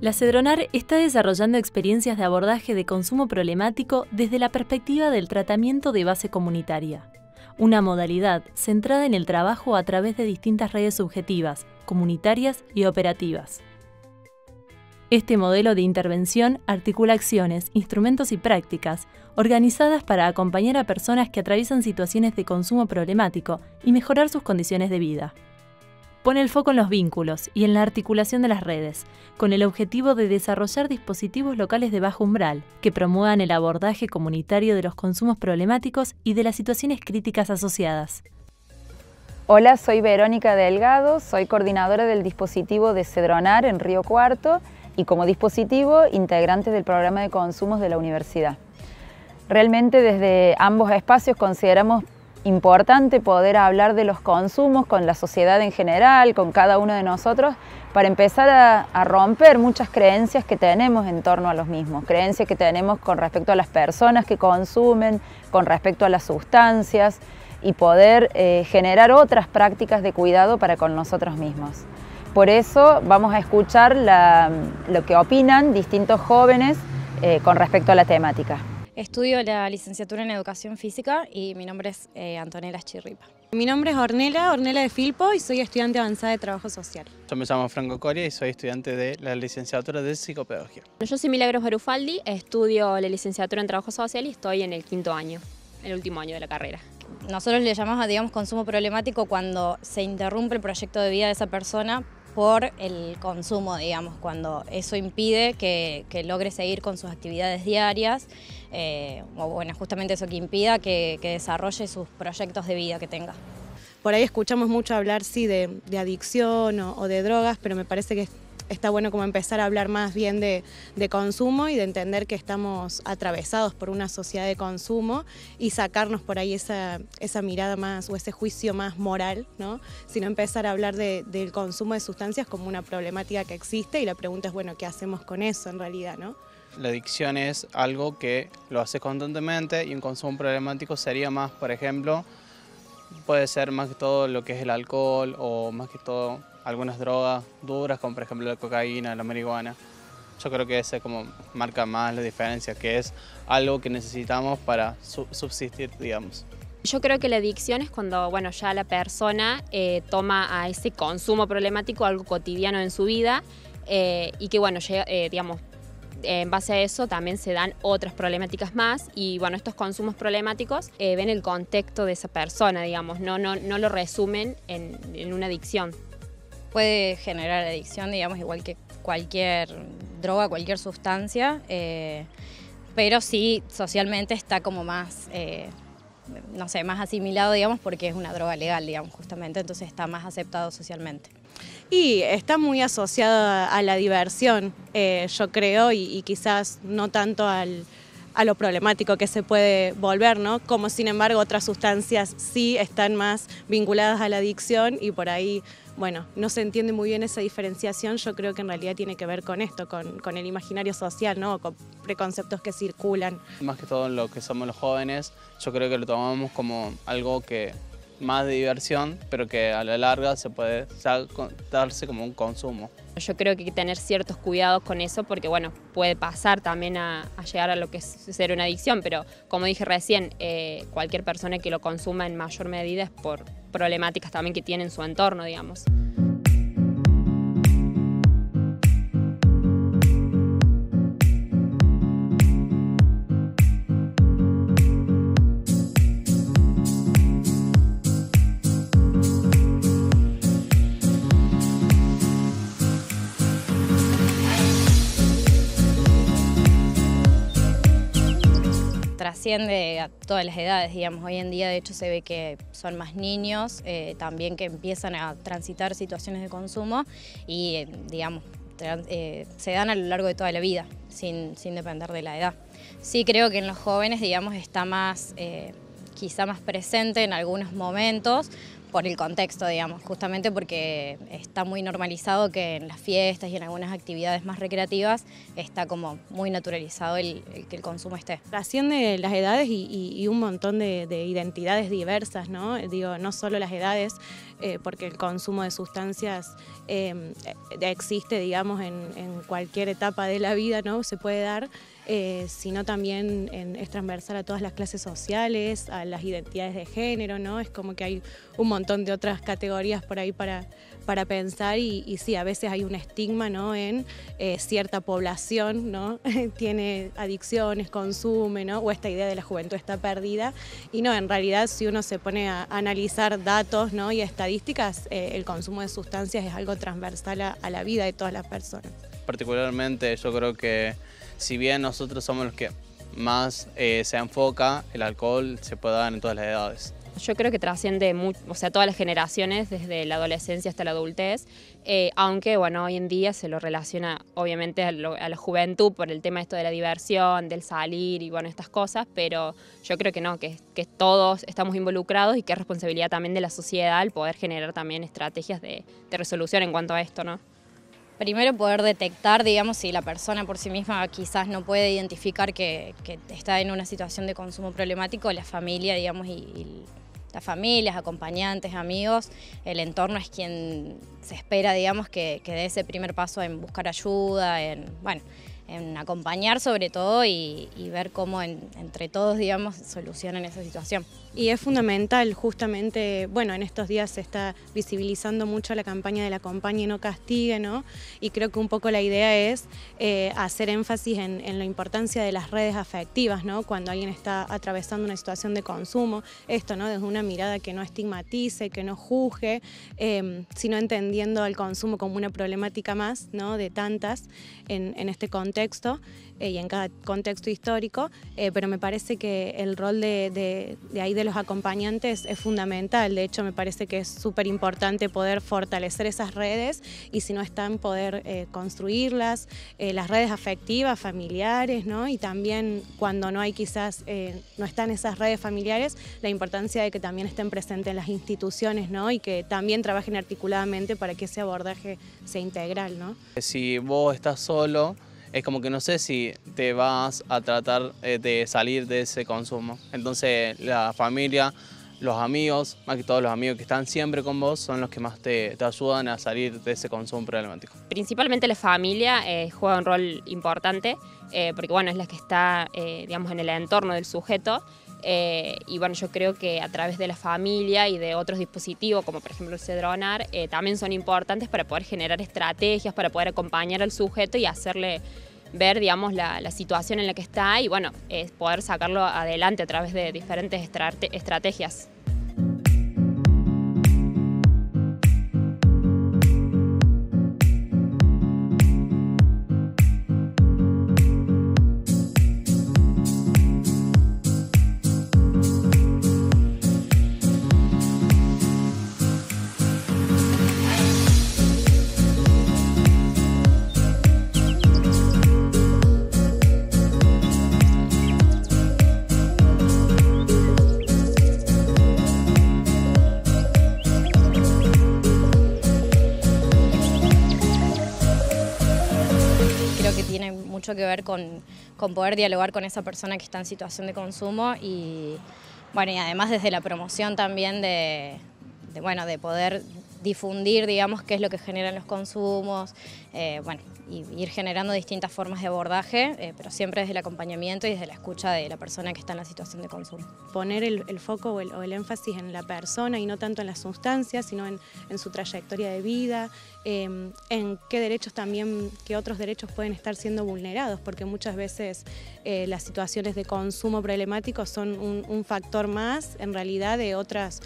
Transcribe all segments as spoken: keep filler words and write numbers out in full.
La SEDRONAR está desarrollando experiencias de abordaje de consumo problemático desde la perspectiva del tratamiento de base comunitaria, una modalidad centrada en el trabajo a través de distintas redes subjetivas, comunitarias y operativas. Este modelo de intervención articula acciones, instrumentos y prácticas organizadas para acompañar a personas que atraviesan situaciones de consumo problemático y mejorar sus condiciones de vida. Pone el foco en los vínculos y en la articulación de las redes, con el objetivo de desarrollar dispositivos locales de bajo umbral que promuevan el abordaje comunitario de los consumos problemáticos y de las situaciones críticas asociadas. Hola, soy Verónica Delgado, soy coordinadora del dispositivo de SEDRONAR en Río Cuarto y como dispositivo integrante del programa de consumos de la universidad. Realmente desde ambos espacios consideramos importante poder hablar de los consumos con la sociedad en general, con cada uno de nosotros, para empezar a, a romper muchas creencias que tenemos en torno a los mismos, creencias que tenemos con respecto a las personas que consumen, con respecto a las sustancias y poder eh, generar otras prácticas de cuidado para con nosotros mismos. Por eso vamos a escuchar la, lo que opinan distintos jóvenes eh, con respecto a la temática. Estudio la licenciatura en Educación Física y mi nombre es eh, Antonella Chirripa. Mi nombre es Ornella, Ornella de Filpo, y soy estudiante avanzada de Trabajo Social. Yo me llamo Franco Coria y soy estudiante de la licenciatura de Psicopedagogía. Yo soy Milagros Barufaldi, estudio la licenciatura en Trabajo Social y estoy en el quinto año, el último año de la carrera. Nosotros le llamamos, digamos, consumo problemático cuando se interrumpe el proyecto de vida de esa persona por el consumo, digamos, cuando eso impide que, que logre seguir con sus actividades diarias, eh, o bueno, justamente eso que impida que, que desarrolle sus proyectos de vida que tenga. Por ahí escuchamos mucho hablar, sí, de, de adicción o, o de drogas, pero me parece que está bueno como empezar a hablar más bien de, de consumo y de entender que estamos atravesados por una sociedad de consumo y sacarnos por ahí esa, esa mirada más o ese juicio más moral, ¿no? Sino empezar a hablar de, del consumo de sustancias como una problemática que existe y la pregunta es, bueno, ¿qué hacemos con eso en realidad, no? La adicción es algo que lo haces constantemente y un consumo problemático sería más, por ejemplo, puede ser más que todo lo que es el alcohol o más que todo algunas drogas duras, como por ejemplo la cocaína, la marihuana. Yo creo que ese como marca más la diferencia, que es algo que necesitamos para subsistir, digamos. Yo creo que la adicción es cuando, bueno, ya la persona eh, toma a ese consumo problemático algo cotidiano en su vida eh, y que, bueno, llega, eh, digamos, en base a eso también se dan otras problemáticas más y, bueno, estos consumos problemáticos eh, ven el contexto de esa persona, digamos, no, no, no lo resumen en, en una adicción. Puede generar adicción, digamos, igual que cualquier droga, cualquier sustancia, eh, pero sí socialmente está como más, eh, no sé, más asimilado, digamos, porque es una droga legal, digamos, justamente, entonces está más aceptado socialmente. Y está muy asociado a la diversión, eh, yo creo, y, y quizás no tanto al... a lo problemático que se puede volver, ¿no? Como sin embargo otras sustancias sí están más vinculadas a la adicción y por ahí, bueno, no se entiende muy bien esa diferenciación. Yo creo que en realidad tiene que ver con esto, con, con el imaginario social, ¿no? Con preconceptos que circulan. Más que todo lo que somos los jóvenes, yo creo que lo tomamos como algo que más de diversión, pero que a la larga se puede darse como un consumo. Yo creo que hay que tener ciertos cuidados con eso porque, bueno, puede pasar también a, a llegar a lo que es ser una adicción, pero como dije recién, eh, cualquier persona que lo consuma en mayor medida es por problemáticas también que tiene en su entorno, digamos. Trasciende a todas las edades, digamos, hoy en día de hecho se ve que son más niños, eh, también que empiezan a transitar situaciones de consumo y, eh, digamos, eh, se dan a lo largo de toda la vida, sin, sin depender de la edad. Sí creo que en los jóvenes, digamos, está más, eh, quizá más presente en algunos momentos, por el contexto, digamos, justamente porque está muy normalizado que en las fiestas y en algunas actividades más recreativas está como muy naturalizado el, el que el consumo esté. Trasciende las edades y, y, y un montón de, de identidades diversas, ¿no? Digo, no solo las edades, eh, porque el consumo de sustancias eh, existe, digamos, en, en cualquier etapa de la vida, ¿no? Se puede dar, eh, sino también en, es transversal a todas las clases sociales, a las identidades de género, ¿no? Es como que hay un montón un montón de otras categorías por ahí para, para pensar y, y sí, a veces hay un estigma, ¿no? En eh, cierta población, ¿no? Tiene adicciones, consume, ¿no? O esta idea de la juventud está perdida y no, en realidad si uno se pone a analizar datos, ¿no? Y estadísticas, eh, el consumo de sustancias es algo transversal a, a la vida de todas las personas. Particularmente yo creo que si bien nosotros somos los que más eh, se enfoca, el alcohol se puede dar en todas las edades. Yo creo que trasciende mucho, o sea, todas las generaciones, desde la adolescencia hasta la adultez, eh, aunque bueno, hoy en día se lo relaciona obviamente a, lo, a la juventud por el tema esto de la diversión, del salir y bueno, estas cosas, pero yo creo que no, que, que todos estamos involucrados y que es responsabilidad también de la sociedad el poder generar también estrategias de, de resolución en cuanto a esto, ¿no? Primero poder detectar, digamos, si la persona por sí misma quizás no puede identificar que, que está en una situación de consumo problemático, la familia, digamos, y, y las familias, acompañantes, amigos, el entorno es quien se espera, digamos, que, que dé ese primer paso en buscar ayuda, en, bueno, en acompañar sobre todo y, y ver cómo en, entre todos, digamos, solucionan esa situación. Y es fundamental justamente, bueno, en estos días se está visibilizando mucho la campaña de la Acompañe y No Castigue, ¿no? Y creo que un poco la idea es eh, hacer énfasis en, en la importancia de las redes afectivas, ¿no? Cuando alguien está atravesando una situación de consumo, esto, ¿no? Desde una mirada que no estigmatice, que no juzgue, eh, sino entendiendo al consumo como una problemática más, ¿no? De tantas en, en este contexto eh, y en cada contexto histórico, eh, pero me parece que el rol de, de, de ahí de los acompañantes es fundamental. De hecho, me parece que es súper importante poder fortalecer esas redes y si no están, poder eh, construirlas, eh, las redes afectivas, familiares, ¿no? Y también cuando no hay quizás, eh, no están esas redes familiares, la importancia de que también estén presentes en las instituciones, ¿no? Y que también trabajen articuladamente para que ese abordaje sea integral, ¿no? Si vos estás solo, es como que no sé si te vas a tratar de salir de ese consumo. Entonces la familia, los amigos, más que todos los amigos que están siempre con vos, son los que más te, te ayudan a salir de ese consumo problemático. Principalmente la familia eh, juega un rol importante, eh, porque bueno, es la que está eh, digamos, en el entorno del sujeto. Eh, y bueno, yo creo que a través de la familia y de otros dispositivos, como por ejemplo el SEDRONAR, eh, también son importantes para poder generar estrategias, para poder acompañar al sujeto y hacerle ver, digamos, la, la situación en la que está y bueno, eh, poder sacarlo adelante a través de diferentes estrate- estrategias. Mucho que ver con, con poder dialogar con esa persona que está en situación de consumo y bueno, y además desde la promoción también de, de bueno, de poder difundir, digamos, qué es lo que generan los consumos, eh, bueno, y ir generando distintas formas de abordaje, eh, pero siempre desde el acompañamiento y desde la escucha de la persona que está en la situación de consumo. Poner el, el foco o el, o el énfasis en la persona y no tanto en las sustancias, sino en, en su trayectoria de vida, eh, en qué derechos también, qué otros derechos pueden estar siendo vulnerados, porque muchas veces eh, las situaciones de consumo problemático son un, un factor más, en realidad, de otras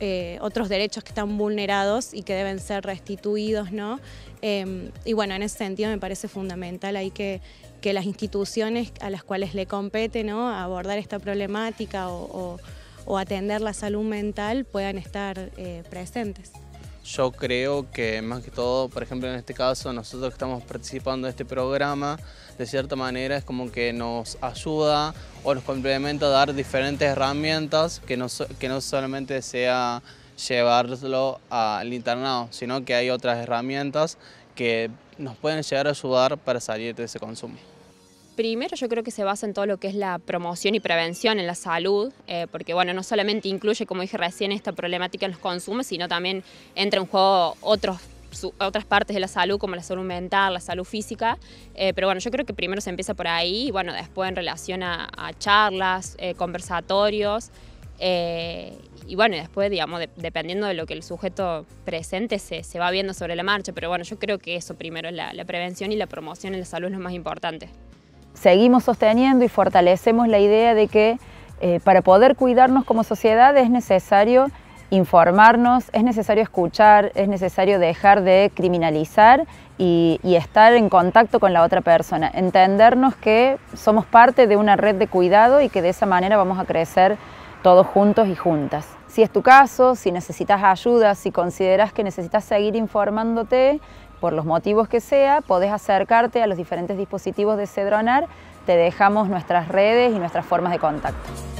Eh, otros derechos que están vulnerados y que deben ser restituidos, ¿no? Eh, y bueno, en ese sentido me parece fundamental ahí que, que las instituciones a las cuales le compete, ¿no? Abordar esta problemática o, o, o atender la salud mental puedan estar eh, presentes. Yo creo que más que todo, por ejemplo en este caso, nosotros que estamos participando de este programa, de cierta manera es como que nos ayuda o nos complementa a dar diferentes herramientas que no, que no solamente sea llevarlo al internado, sino que hay otras herramientas que nos pueden llegar a ayudar para salir de ese consumo. Primero yo creo que se basa en todo lo que es la promoción y prevención en la salud, eh, porque bueno, no solamente incluye, como dije recién, esta problemática en los consumos, sino también entra en juego otros Su, otras partes de la salud, como la salud mental, la salud física, eh, pero bueno, yo creo que primero se empieza por ahí, y bueno, después en relación a, a charlas, eh, conversatorios, eh, y bueno, después, digamos, de, dependiendo de lo que el sujeto presente se, se va viendo sobre la marcha, pero bueno, yo creo que eso primero, la, la prevención y la promoción en la salud es lo más importante. Seguimos sosteniendo y fortalecemos la idea de que eh, para poder cuidarnos como sociedad es necesario informarnos, es necesario escuchar, es necesario dejar de criminalizar y, y estar en contacto con la otra persona, entendernos que somos parte de una red de cuidado y que de esa manera vamos a crecer todos juntos y juntas. Si es tu caso, si necesitas ayuda, si consideras que necesitas seguir informándote, por los motivos que sea, podés acercarte a los diferentes dispositivos de SEDRONAR, te dejamos nuestras redes y nuestras formas de contacto.